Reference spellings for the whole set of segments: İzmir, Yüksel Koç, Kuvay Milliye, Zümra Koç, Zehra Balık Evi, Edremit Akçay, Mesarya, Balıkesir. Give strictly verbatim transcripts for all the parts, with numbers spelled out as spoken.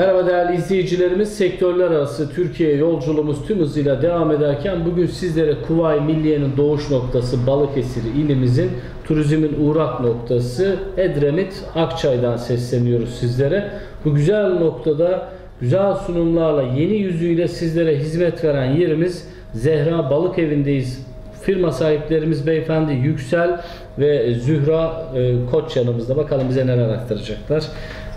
Merhaba değerli izleyicilerimiz, sektörler arası Türkiye yolculuğumuz tüm hızıyla devam ederken bugün sizlere Kuvay Milliye'nin doğuş noktası Balıkesir ilimizin turizmin uğrak noktası Edremit Akçay'dan sesleniyoruz sizlere. Bu güzel noktada güzel sunumlarla, yeni yüzüyle sizlere hizmet veren yerimiz Zehra Balık Evi'ndeyiz. Firma sahiplerimiz beyefendi Yüksel ve Zümra Koç yanımızda. Bakalım bize neler aktaracaklar.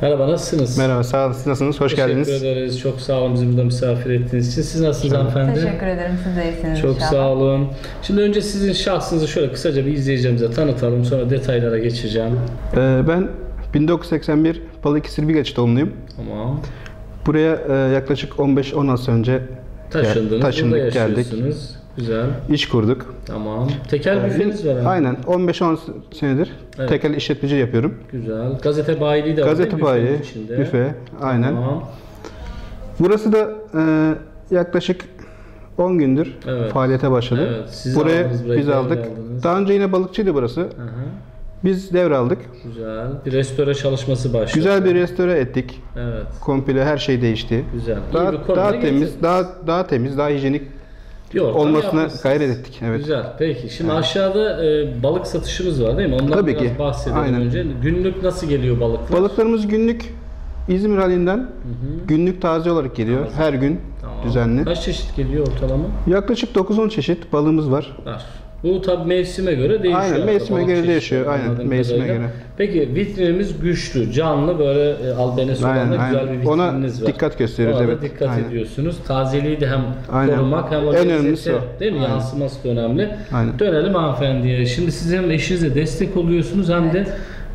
Merhaba, nasılsınız? Merhaba, sağ olun. Siz nasılsınız? Hoş Teşekkür geldiniz. Teşekkür ederiz. Çok sağ olun bizi burada misafir ettiğiniz için. Siz nasılsınız hanımefendi? Teşekkür ederim. Siz de iyisiniz. Çok inşallah. Sağ olun. Şimdi önce sizin şahsınızı şöyle kısaca bir izleyeceğimize tanıtalım. Sonra detaylara geçeceğim. Ee, ben bin dokuz yüz seksen bir Balıkesir Bigaç doğumluyum. Tamam. Buraya e, yaklaşık on beş on altı sene önce taşındınız. Taşındık, geldik. Güzel. İş kurduk. Tamam. Tekel ee, büfeniz var. Aynen. on beş on senedir evet. Tekel işletmeci yapıyorum. Güzel. Gazete bayiliği de var. Gazete bayiliği, büfe. Aynen. Tamam. Burası da e, yaklaşık on gündür evet. faaliyete başladı. Evet. Siz buraya aldınız, biz aldık. Aldınız. Daha önce yine balıkçıydı burası. Hı hı. Biz devraldık. Güzel. Bir restore çalışması başladı. Güzel bir restore ettik. Evet. Komple her şey değişti. Güzel. Daha, daha temiz, getirdiniz. daha daha temiz, daha hijyenik olmasına gayret ettik. Evet. Güzel. Peki. Şimdi evet. aşağıda e, balık satışımız var değil mi? Ondan Tabii biraz ki. bahsedelim Aynen. önce. Günlük nasıl geliyor balıklar? Balıklarımız günlük İzmir halinden Hı -hı. günlük taze olarak geliyor. Tabii. Her gün tamam. düzenli. Kaç çeşit geliyor ortalama? Yaklaşık dokuz on çeşit balığımız var. Var. Bu tabi mevsime göre değişiyor. Aynen mevsime göre değişiyor. Aynen mevsime göre. Peki vitrinimiz güçlü, canlı böyle e, albenesi olan da güzel bir vitrininiz Ona var. Ona dikkat gösteriyoruz evet. dikkat aynen. ediyorsunuz. Tazeliği de hem aynen. korumak hem o lezzete değil mi? Aynen. Yansıması da önemli. Aynen. Dönelim hanımefendiye. Şimdi siz hem eşinize destek oluyorsunuz hem evet. de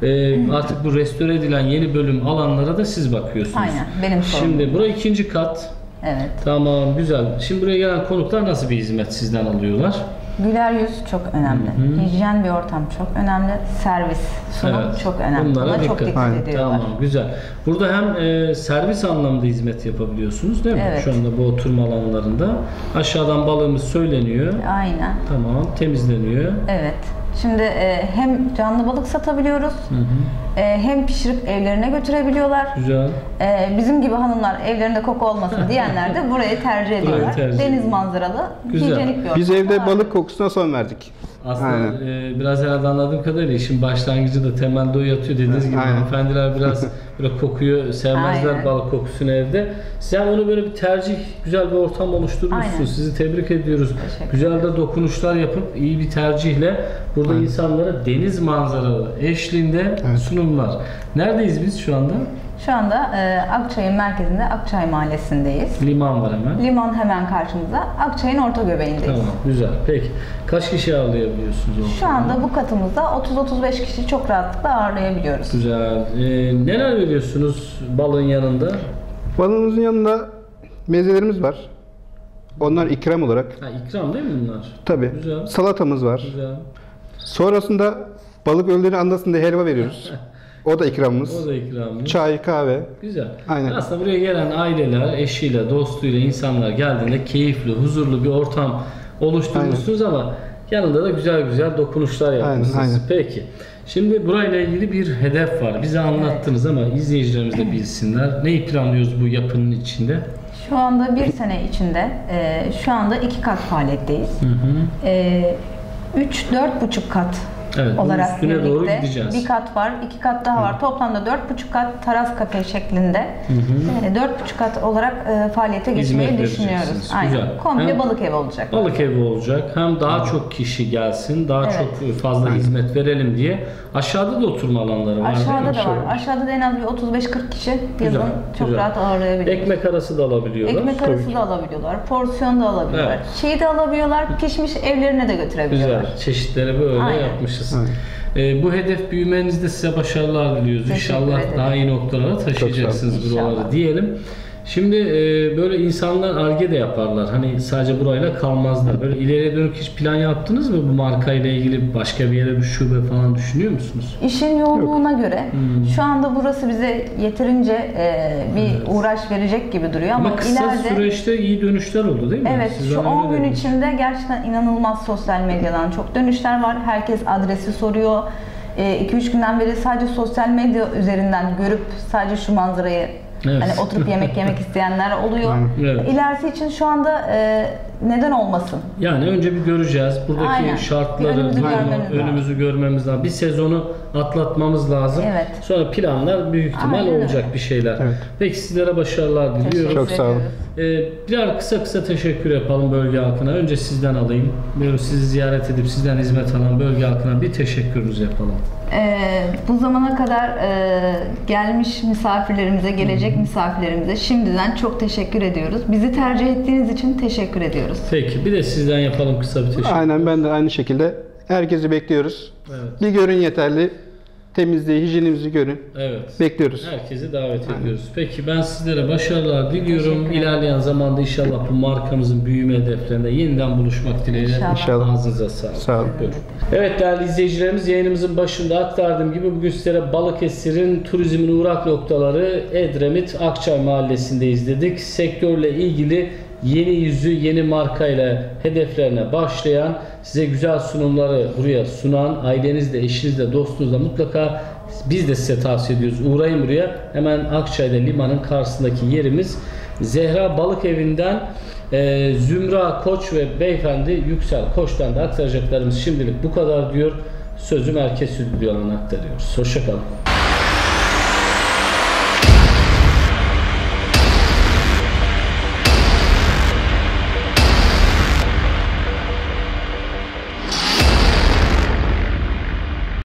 Ee, artık bu restore edilen yeni bölüm alanlara da siz bakıyorsunuz. Aynen, benim sorum. Şimdi burası ikinci kat. Evet. Tamam, güzel. Şimdi buraya gelen konuklar nasıl bir hizmet sizden alıyorlar? Güler yüz çok önemli. Hı-hı. Hijyen bir ortam çok önemli. Servis sunum evet. çok önemli. Bunlara dikkat. çok dikkat Aynen. ediyorlar. Tamam, güzel. Burada hem e, servis anlamında hizmet yapabiliyorsunuz değil mi? Evet. Şu anda bu oturma alanlarında. Aşağıdan balığımız söyleniyor. Aynen. Tamam, temizleniyor. Evet. Şimdi e, hem canlı balık satabiliyoruz, hı hı. E, hem pişirip evlerine götürebiliyorlar. Güzel. E, bizim gibi hanımlar evlerinde koku olmasın diyenler de burayı tercih ediyorlar. Tercih. Deniz manzaralı, hijyenik bir ortam. Biz evde var. Balık kokusuna son verdik. Aslında e, biraz herhalde anladığım kadarıyla işin başlangıcı da temelde o yatıyor. Dediğiniz gibi hanımefendiler biraz böyle kokuyu sevmezler, Aynen. balık kokusunu evde. Siz yani onu böyle bir tercih, güzel bir ortam oluşturmuşsunuz. Aynen. Sizi tebrik ediyoruz. Güzel de dokunuşlar yapıp iyi bir tercihle burada Aynen. insanlara deniz manzaralı eşliğinde evet. sunumlar. Neredeyiz biz şu anda? Şu anda e, Akçay'ın merkezinde Akçay Mahallesi'ndeyiz. Liman var hemen. Liman hemen karşımıza. Akçay'ın orta göbeğindeyiz. Tamam, güzel. Peki. Kaç kişi ağırlayabiliyorsunuz? Ortamda? Şu anda bu katımızda otuz otuz beş kişi çok rahatlıkla ağırlayabiliyoruz. Güzel. E, neler veriyorsunuz balığın yanında? Balığımızın yanında mezelerimiz var. Onlar ikram olarak. Ha, ikram değil mi bunlar? Tabii. Güzel. Salatamız var. Güzel. Sonrasında balık öldüğünü anlasın diye helva veriyoruz. O da ikramımız. O da ikramımız. Çay, kahve. Güzel. Aynen. Aslında buraya gelen aileler, eşiyle, dostuyla insanlar geldiğinde keyifli, huzurlu bir ortam oluşturmuşsunuz Aynen. ama yanında da güzel güzel dokunuşlar yapmışsınız. Aynen. Aynen. Peki. Şimdi burayla ilgili bir hedef var. Bize anlattınız ama izleyicilerimiz de bilsinler. Neyi planlıyoruz bu yapının içinde? Şu anda bir sene içinde, e, şu anda iki kat faaliyetteyiz. E, üç dört buçuk kat. Evet, olarak birlikte doğru bir kat var, iki kat daha var. Hı. Toplamda dört buçuk kat taras kafe şeklinde dört buçuk kat olarak e, faaliyete geçmeyi düşünüyoruz. Aynen. Komple hem balık evi olacak. Balık evi olacak. Hem daha Hı. çok kişi gelsin, daha evet. çok fazla Hı. hizmet verelim diye. Aşağıda da oturma alanları var. Aşağıda da var. Şöyle. Aşağıda da en az bir otuz beş kırk kişi yazın güzel, çok güzel. rahat ağırlayabiliyor. Ekmek arası da alabiliyorlar. Ekmek arası Tabii. da alabiliyorlar. Porsiyon da alabiliyorlar. Evet. Şeyi de alabiliyorlar. Pişmiş evlerine de götürebiliyorlar. Güzel. Çeşitleri böyle Aynen. yapmışız. Ee, bu hedef büyümenizde size başarılar diliyoruz. İnşallah daha iyi noktalara taşıyacaksınız buraları diyelim. Şimdi e, böyle insanlar arge de yaparlar. Hani sadece burayla kalmazlar. Böyle ileriye dönük hiç plan yaptınız mı? Bu markayla ilgili başka bir yere bir şube falan düşünüyor musunuz? İşin yoğunluğuna Yok. göre. Hmm. Şu anda burası bize yeterince e, bir evet. uğraş verecek gibi duruyor. Ama, ama kısa ileride, süreçte iyi dönüşler oldu değil mi? Evet. Sizden şu on gün içinde gerçekten inanılmaz sosyal medyadan çok dönüşler var. Herkes adresi soruyor. iki üç günden beri sadece sosyal medya üzerinden görüp sadece şu manzarayı Evet. Hani oturup yemek yemek isteyenler oluyor. Evet. İlerisi için şu anda e, neden olmasın? Yani önce bir göreceğiz. Buradaki aynen. şartları, bir önümüzü, durumu, görmemiz önümüzü görmemiz lazım. Bir sezonu atlatmamız lazım. Evet. Sonra planlar büyük ihtimal aynen. olacak bir şeyler. Evet. Peki sizlere başarılar diliyorum. Çok sağ olun. Ee, birer kısa kısa teşekkür yapalım bölge halkına. Önce sizden alayım. Böyle sizi ziyaret edip sizden hizmet alan bölge halkına bir teşekkürünüzü yapalım. Ee, bu zamana kadar e, gelmiş misafirlerimize, gelecek hmm. misafirlerimize şimdiden çok teşekkür ediyoruz. Bizi tercih ettiğiniz için teşekkür ediyoruz. Peki, bir de sizden yapalım kısa bir teşekkür. Aynen, ben de aynı şekilde herkesi bekliyoruz. Evet. Bir görün yeterli. Temizliği, hijyenimizi görün. Evet. Bekliyoruz. Herkesi davet aynen. ediyoruz. Peki, ben sizlere başarılar diliyorum. İlerleyen zamanda inşallah bu markamızın büyüme hedeflerinde yeniden buluşmak dileğiyle. İnşallah. Ağzınıza sağlık. Sağ olun. Evet değerli izleyicilerimiz, yayınımızın başında aktardığım gibi bugün sizlere Balıkesir'in turizmin uğrak noktaları Edremit Akçay mahallesindeyiz dedik. Sektörle ilgili yeni yüzü, yeni markayla hedeflerine başlayan, size güzel sunumları buraya sunan, ailenizle, eşinizle, dostunuzla mutlaka biz de size tavsiye ediyoruz. Uğrayın buraya. Hemen Akçay'da limanın karşısındaki yerimiz. Zehra Balık Evi'nden e, Zümra Koç ve beyefendi Yüksel Koç'tan da aktaracaklarımız şimdilik bu kadar diyor. Sözü merkez stüdyolarına aktarıyoruz. Hoşça kalın.